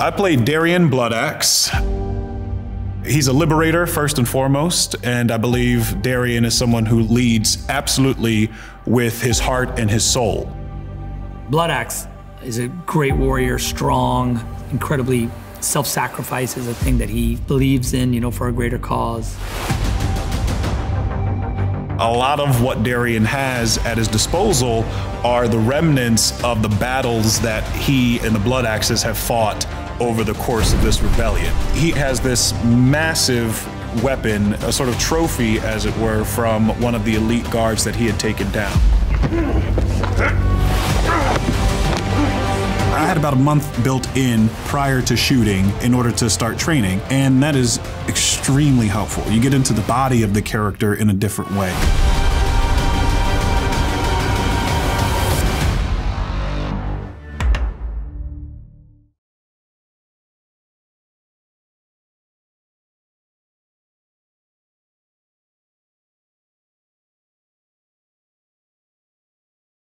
I played Darian Bloodaxe. He's a liberator, first and foremost, and I believe Darian is someone who leads absolutely with his heart and his soul. Bloodaxe is a great warrior, strong, incredibly self-sacrifice is a thing that he believes in, you know, for a greater cause. A lot of what Darian has at his disposal are the remnants of the battles that he and the Bloodaxes have fought over the course of this rebellion. He has this massive weapon, a sort of trophy, as it were, from one of the elite guards that he had taken down. I had about a month built in prior to shooting in order to start training, and that is extremely helpful. You get into the body of the character in a different way.